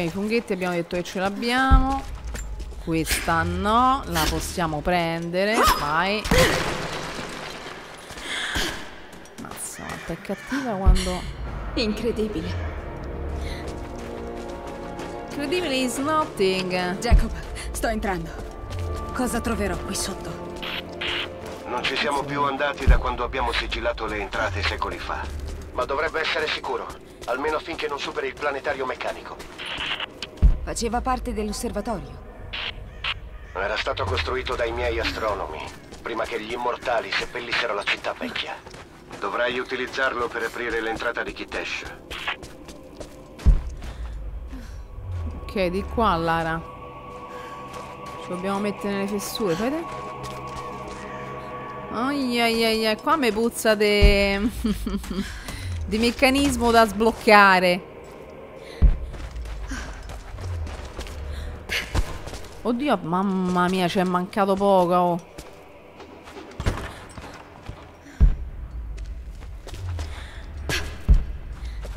i funghetti abbiamo detto che ce l'abbiamo. Questa no, la possiamo prendere. Vai. Mazza, quanto è cattiva quando... Incredibile. Incredibile is nothing. Jacob, sto entrando. Cosa troverò qui sotto? Non ci siamo più andati da quando abbiamo sigillato le entrate secoli fa. Ma dovrebbe essere sicuro, almeno finché non superi il planetario meccanico. Faceva parte dell'osservatorio. Era stato costruito dai miei astronomi, prima che gli immortali seppellissero la città vecchia. Dovrai utilizzarlo per aprire l'entrata di Kitesh. Ok, di qua, Lara. Ci dobbiamo mettere nelle fessure, vedi? Aiaiaia, qua mi puzza di meccanismo da sbloccare. Oddio, mamma mia, ci è mancato poco. Oh.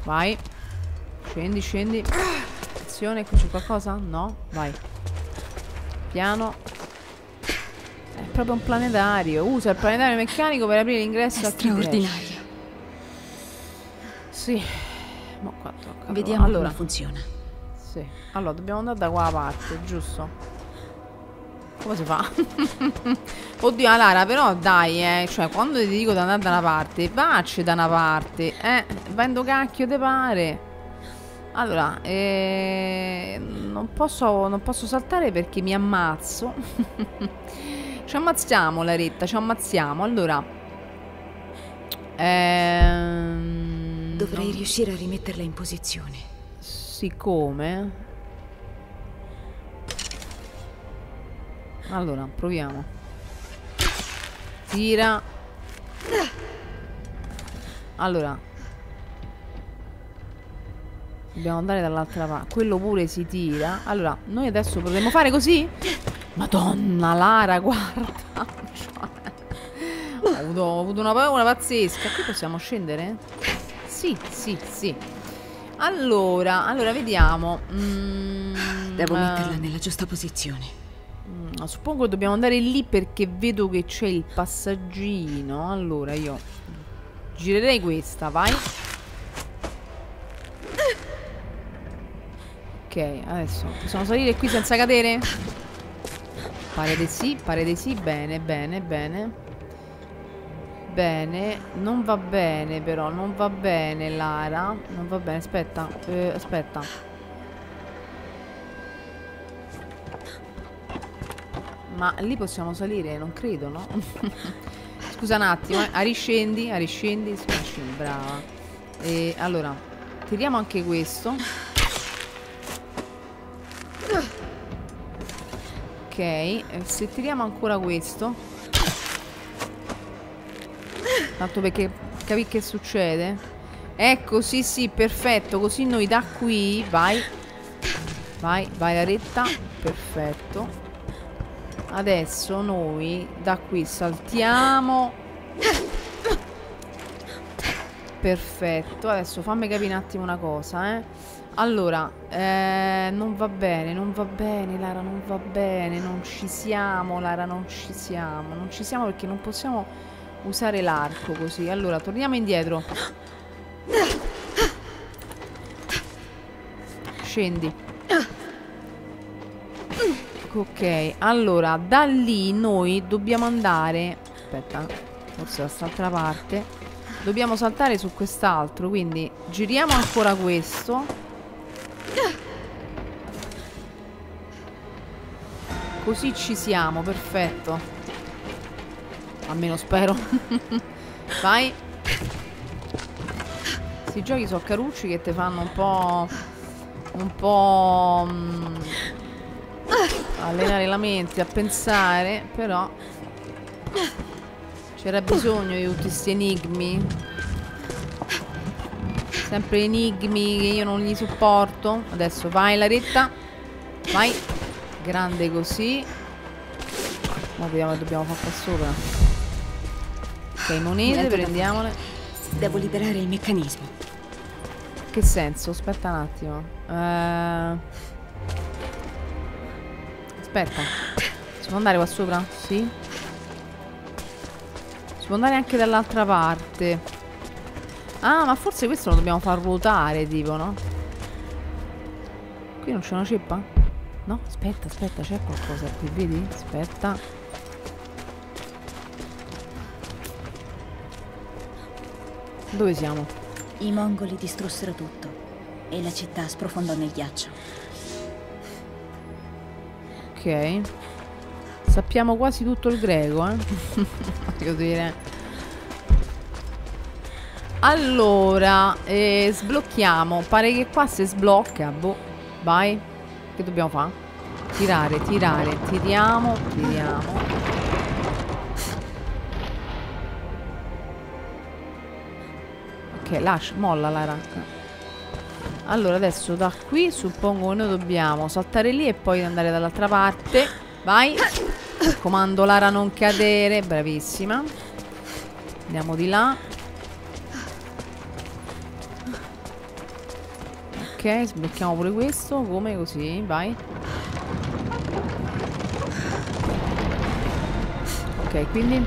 Vai. Scendi, scendi. Attenzione, qui c'è qualcosa? No? Vai. Piano. È proprio un planetario. Usa il planetario meccanico per aprire l'ingresso a Kitesh. Straordinario. Sì. Ma qua tocca. Vediamo allora come funziona. Sì. Allora, dobbiamo andare da qua a parte, giusto? Come si fa? Oddio, Lara, però dai, cioè, quando ti dico di andare da una parte, vacci da una parte, vendo cacchio te pare. Allora, non posso saltare perché mi ammazzo. Ci ammazziamo, Laretta, ci ammazziamo. Allora dovrei riuscire a rimetterla in posizione. Siccome allora, proviamo. Tira. Allora dobbiamo andare dall'altra parte. Quello pure si tira. Allora, noi adesso potremmo fare così? Madonna, Lara, guarda. Ho avuto una paura pazzesca. Qui possiamo scendere? Sì, sì, sì. Allora, vediamo. Devo metterla nella giusta posizione. Suppongo che dobbiamo andare lì perché vedo che c'è il passaggino. Allora, io girerei questa, vai. Ok, adesso possiamo salire qui senza cadere? Pare di sì, bene, bene, bene. Bene, non va bene però, non va bene, Lara. Non va bene, aspetta, aspetta. Ma lì possiamo salire, non credo, no? Scusa un attimo, riscendi, riscendi, scusi, brava. E allora, tiriamo anche questo. Ok, se tiriamo ancora questo. Tanto perché capì che succede. Ecco, sì, sì, perfetto. Così noi da qui, vai. Vai, vai, Laretta. Perfetto. Adesso noi da qui saltiamo. Perfetto. Adesso fammi capire un attimo una cosa, Allora, non va bene, non va bene, Lara, non va bene, non ci siamo, Lara, non ci siamo perché non possiamo usare l'arco così. Allora, torniamo indietro. Scendi. Ok, allora, da lì noi dobbiamo andare... Aspetta, forse da quest'altra parte. Dobbiamo saltare su quest'altro, quindi giriamo ancora questo... Così ci siamo, perfetto. Almeno spero. Vai. Questi giochi sono carucci che te fanno un po' allenare la mente a pensare. Però c'era bisogno di tutti questi enigmi. Sempre enigmi che io non li sopporto. Adesso vai, Laretta. Vai. Grande così. Ma vediamo che dobbiamo fare qua sopra. Ok, monete, prendiamole. Devo liberare il meccanismo. Che senso? Aspetta un attimo. Aspetta, si può andare qua sopra? Sì. Si può andare anche dall'altra parte. Ah, ma forse questo lo dobbiamo far ruotare, tipo, no? Qui non c'è una ceppa? No, aspetta, aspetta, c'è qualcosa qui, vedi? Aspetta. Dove siamo? I mongoli distrussero tutto e la città sprofondò nel ghiaccio. Ok. Sappiamo quasi tutto il greco, eh. Voglio dire. Allora, sblocchiamo. Pare che qua si sblocca. Boh. Vai. Che dobbiamo fare? Tirare, tirare. Tiriamo, tiriamo. Ok, lascia, molla la racca. Allora adesso da qui suppongo che noi dobbiamo saltare lì e poi andare dall'altra parte. Vai. Comando Lara, non cadere. Bravissima. Andiamo di là. Ok, sblocchiamo pure questo. Come? Così, vai. Ok, quindi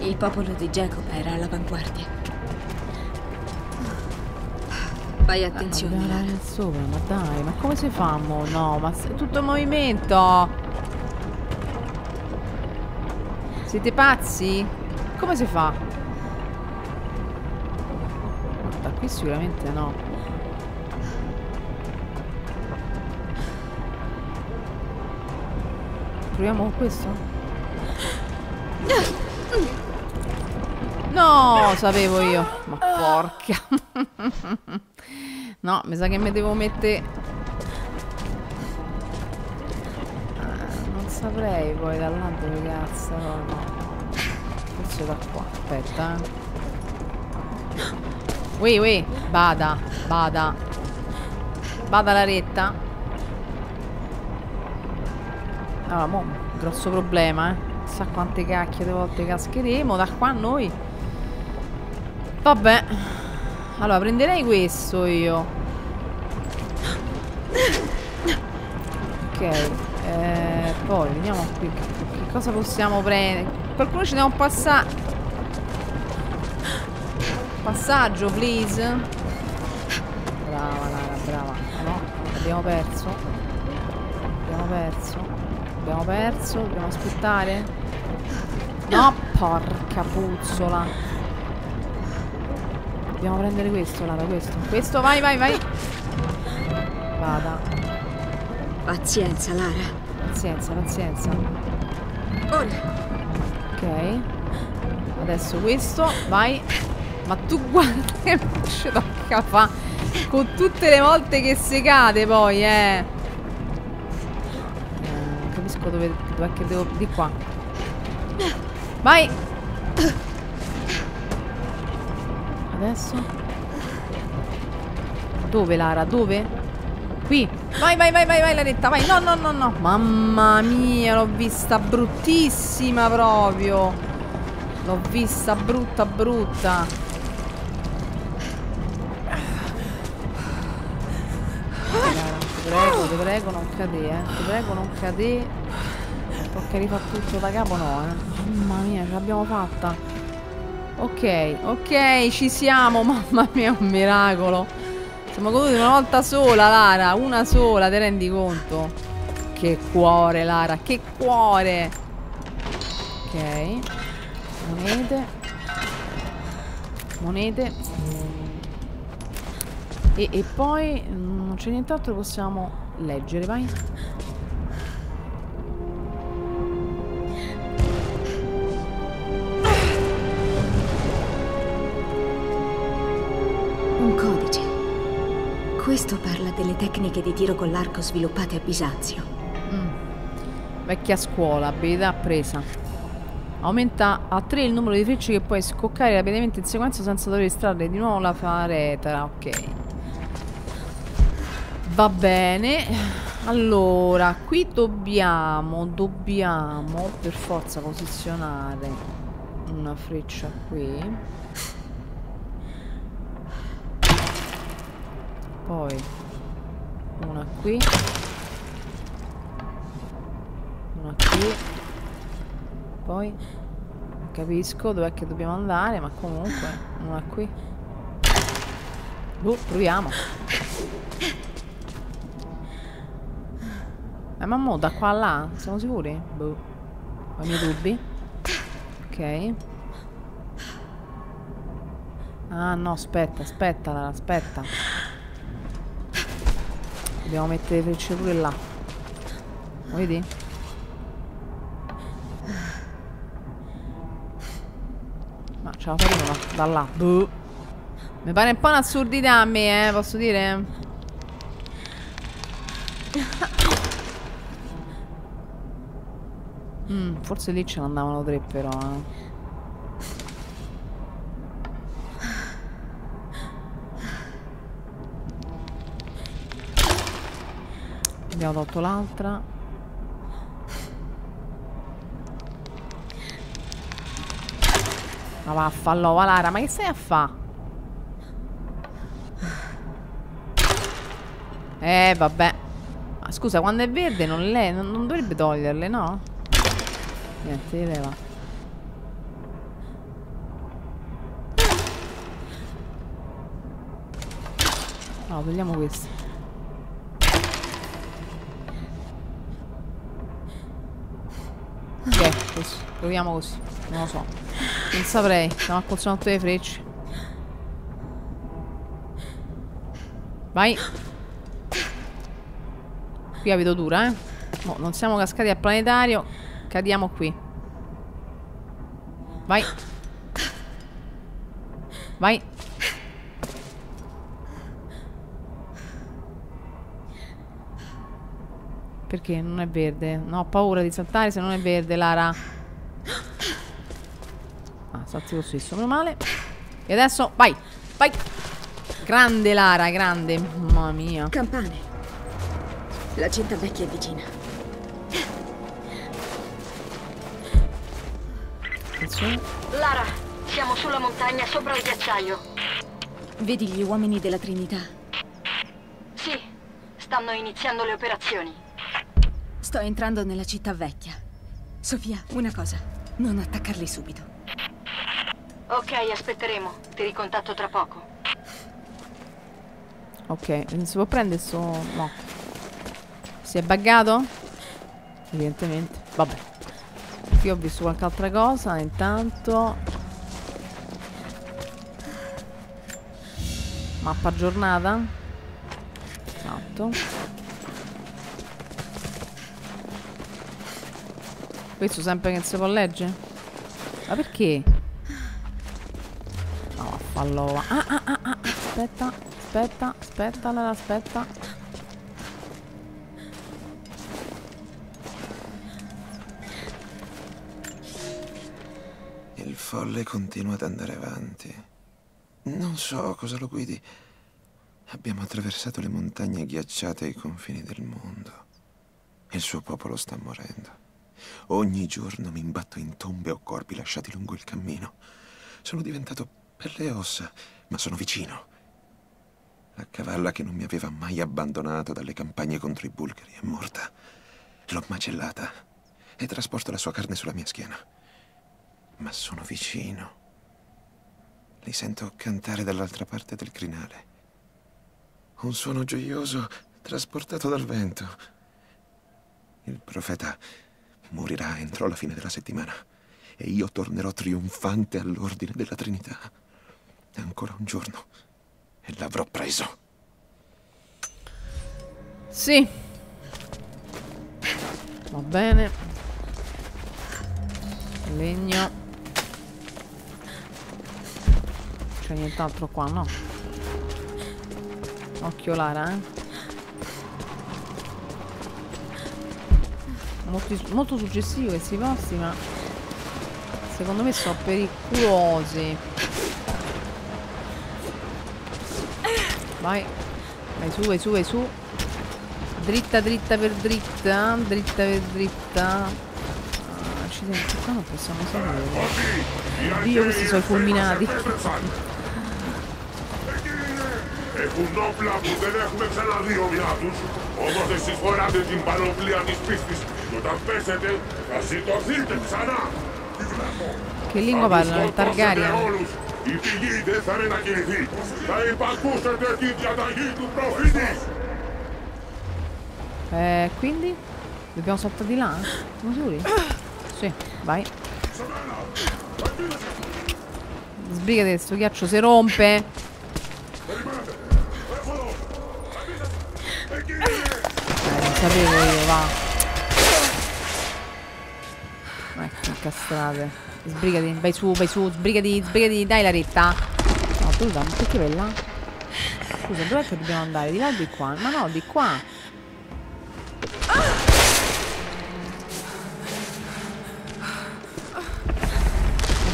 il popolo di Jacob era all'avanguardia. Fai attenzione. Ah, dai, sopra, ma dai, ma come si fa? No, ma è tutto in movimento. Siete pazzi? Come si fa? Da qui sicuramente no. Proviamo con questo? No, sapevo io. Ma porca. No, mi sa che mi devo mettere... non saprei poi da là dove cazzo, no. Forse da qua, aspetta. Ui, ui, bada, bada. Bada la retta. Allora, mo, grosso problema, eh. Chissà quante cacchio di volte cascheremo da qua noi. Vabbè. Allora, prenderei questo io. Ok. Poi, vediamo qui. Che cosa possiamo prendere? Qualcuno ci dà un passaggio, please. Brava, Lara, brava. No, abbiamo perso. Abbiamo perso. Abbiamo perso. Dobbiamo aspettare. No, porca puzzola. Dobbiamo prendere questo, Lara, questo. Questo, vai, vai, vai. Vada. Pazienza, Lara. Pazienza, pazienza. Ok. Adesso questo, vai. Ma tu guarda che ce l'ho a fa. Con tutte le volte che si cade poi, eh. Non capisco dove che devo... Di qua. Vai. Adesso? Dove, Lara? Dove? Qui! Vai, vai, vai, vai, vai, Laretta, vai! No, no, no, no! Mamma mia, l'ho vista bruttissima proprio! L'ho vista brutta, brutta! Ti prego, non cade, eh! Ti prego, non cade! Perché rifà tutto da capo, no, eh! Mamma mia, ce l'abbiamo fatta! Ok, ok, ci siamo. Mamma mia, è un miracolo. Siamo caduti una volta sola, Lara. Una sola, te rendi conto? Che cuore, Lara, che cuore. Ok. Monete. Monete. E poi non c'è nient'altro, possiamo leggere, vai. Questo parla delle tecniche di tiro con l'arco sviluppate a Bisanzio. Vecchia scuola, abilità presa. Aumenta a 3 il numero di frecce che puoi scoccare rapidamente in sequenza senza dover estrarre di nuovo la faretera. Ok. Va bene. Allora, qui dobbiamo per forza posizionare una freccia qui. Poi una qui, una qui. Poi capisco dov'è che dobbiamo andare, ma comunque una qui. Boh, proviamo. Ma mo da qua a là? Siamo sicuri? Boh. Ho i miei dubbi. Ok. Ah no, aspetta, aspetta, Lara, aspetta. Dobbiamo mettere le frecce pure là. Lo vedi? Ma ce la faremo da là. Boh. Mi pare un po' un'assurdità a me, posso dire? Forse lì ce ne andavano tre però, eh. Abbiamo tolto l'altra. Ma vaffa, l'ova Lara, ma che stai a fa? Vabbè. Ma scusa, quando è verde non dovrebbe toglierle, no? Niente, li leva. No, togliamo questo. Ok, così. Proviamo così. Non lo so. Non saprei. Stiamo al colzonotto delle frecce. Vai. Qui la vedo dura, eh. No, non siamo cascati al planetario. Cadiamo qui. Vai. Vai. Perché non è verde? No, ho paura di saltare se non è verde, Lara. Ah, salti lo stesso, meno male. E adesso, vai. Vai. Grande, Lara, grande. Mamma mia. Campane. La città vecchia è vicina. Lara, siamo sulla montagna sopra il ghiacciaio. Vedi gli uomini della Trinità? Sì, stanno iniziando le operazioni. Sto entrando nella città vecchia. Sofia, una cosa, non attaccarli subito. Ok, aspetteremo. Ti ricontatto tra poco. Ok, non si può prendere sto... no. Si è buggato? Evidentemente. Vabbè. Qui ho visto qualche altra cosa, intanto. Mappa aggiornata. Esatto. Questo sempre che non si può leggere? Ma perché? No, vaffanculo. Ah. Aspetta, aspetta, aspetta, allora aspetta. Il folle continua ad andare avanti. Non so cosa lo guidi. Abbiamo attraversato le montagne ghiacciate ai confini del mondo. Il suo popolo sta morendo. Ogni giorno mi imbatto in tombe o corpi lasciati lungo il cammino. Sono diventato pelle e ossa, ma sono vicino. La cavalla che non mi aveva mai abbandonato dalle campagne contro i bulgari è morta. L'ho macellata e trasporto la sua carne sulla mia schiena. Ma sono vicino. Li sento cantare dall'altra parte del crinale. Un suono gioioso trasportato dal vento. Il profeta morirà entro la fine della settimana e io tornerò trionfante all'ordine della Trinità. Ancora un giorno e l'avrò preso. Sì. Va bene. Legno. C'è nient'altro qua, no? Occhio Lara, eh? Molto suggestivo questi posti, ma secondo me sono pericolosi. Vai. Vai su, vai su, vai su. Dritta, dritta per dritta. Dritta per dritta. Accidenti, qua non possiamo salire. Oddio, questi sono fulminati. Poate cu nobla puterea mexanadiului atunci, omote și sforate din panoplia dispistis, dotat pesete, ca și tozilte sana! Che lingua parlano? Il Targaryen? I pigii de sarena chezi, ca e pacușe de tintia da ghitu profitis! Quindi? Dobbiamo saltare di là? Siamo sicuri? Sì, vai! Sbrigate, sto ghiaccio si rompe. Non sapevo io, va. Ecco, incastrate. Sbrigati, vai su, sbrigati, sbrigati, dai la retta. No, tu dai, perché bella? Scusa, dov'è che dobbiamo andare? Di là o di qua? Ma no, di qua.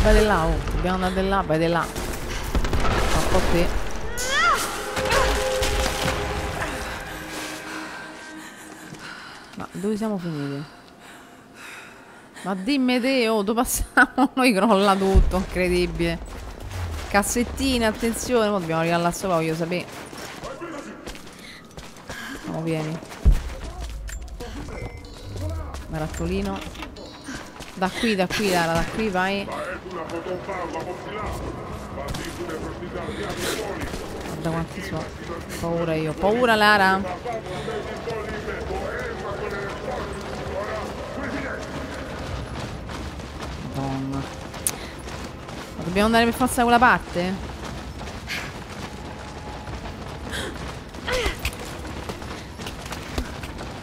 Vai di là, oh, dobbiamo andare di là, vai di là. Un po' te. Ma dove siamo finiti? Ma dimmi te, oh, dove passiamo? Noi crolla tutto, incredibile. Cassettine, attenzione, poi dobbiamo arrivare là sopra, voglio sapere. Andiamo, vieni. Marattolino. Da qui, Lara, da qui, vai. Guarda quanti sono. Paura io. Paura, Lara. Madonna. Ma dobbiamo andare per forza da quella parte?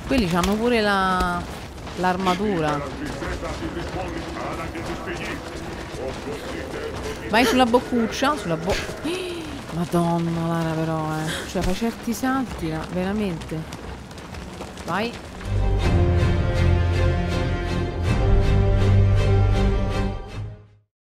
Quelli c'hanno pure la... l'armatura. Vai sulla boccuccia, sulla bo... Madonna Lara però, eh. Cioè fai certi salti, veramente. Vai.